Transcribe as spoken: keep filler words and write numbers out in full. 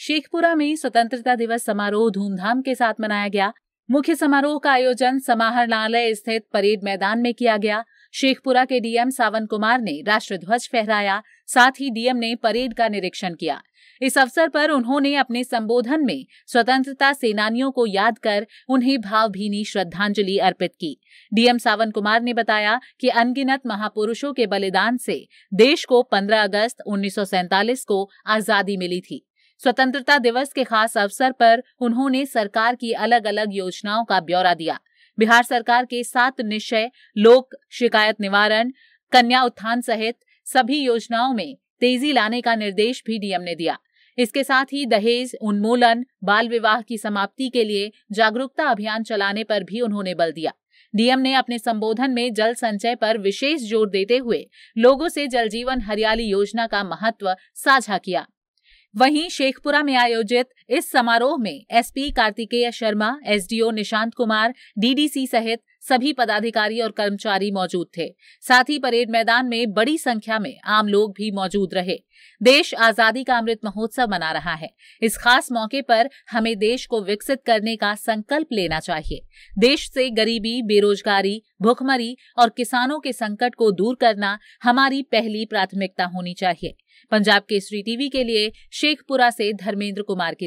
शेखपुरा में स्वतंत्रता दिवस समारोह धूमधाम के साथ मनाया गया। मुख्य समारोह का आयोजन समाहरणालय स्थित परेड मैदान में किया गया। शेखपुरा के डीएम सावन कुमार ने राष्ट्र ध्वज फहराया, साथ ही डीएम ने परेड का निरीक्षण किया। इस अवसर पर उन्होंने अपने संबोधन में स्वतंत्रता सेनानियों को याद कर उन्हें भावभीनी श्रद्धांजलि अर्पित की। डीएम सावन कुमार ने बताया कि अनगिनत महापुरुषों के बलिदान से देश को पंद्रह अगस्त उन्नीस सौ सैंतालीस को आजादी मिली थी। स्वतंत्रता दिवस के खास अवसर पर उन्होंने सरकार की अलग अलग योजनाओं का ब्यौरा दिया। बिहार सरकार के सात निश्चय, लोक शिकायत निवारण, कन्या उत्थान सहित सभी योजनाओं में तेजी लाने का निर्देश भी डीएम ने दिया। इसके साथ ही दहेज उन्मूलन, बाल विवाह की समाप्ति के लिए जागरूकता अभियान चलाने पर भी उन्होंने बल दिया। डीएम ने अपने संबोधन में जल संचय पर विशेष जोर देते हुए लोगों से जल जीवन हरियाली योजना का महत्व साझा किया। वहीं शेखपुरा में आयोजित इस समारोह में SP Kartikeya Sharma, SDO Nishant Kumar, DDC सहित सभी पदाधिकारी और कर्मचारी मौजूद थे। साथ ही परेड मैदान में बड़ी संख्या में आम लोग भी मौजूद रहे। देश आजादी का अमृत महोत्सव मना रहा है। इस खास मौके पर हमें देश को विकसित करने का संकल्प लेना चाहिए। देश से गरीबी, बेरोजगारी, भुखमरी और किसानों के संकट को दूर करना हमारी पहली प्राथमिकता होनी चाहिए। पंजाब केसरी टीवी के लिए शेखपुरा से धर्मेंद्र कुमार की